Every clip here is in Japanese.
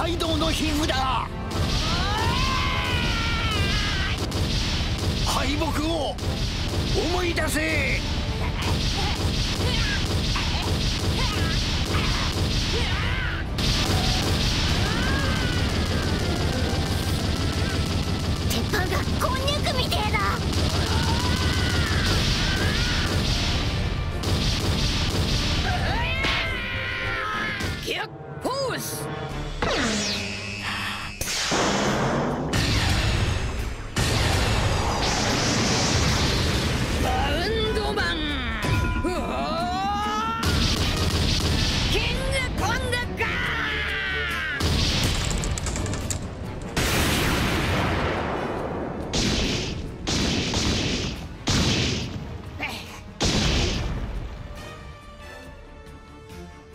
カイドウの皮膚だ。敗北を思い出せ。鉄板がこんにゃくみてえだ。ギャッポーズ。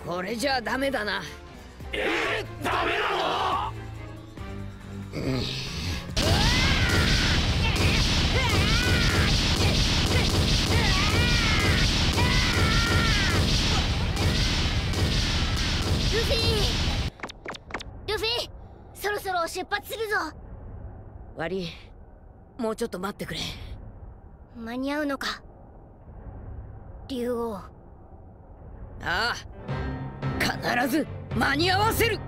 これじゃダメだな。ダメなの？ルフィ、そろそろ出発するぞ。悪い、もうちょっと待ってくれ。間に合うのか、竜王。ああ、必ず間に合わせる。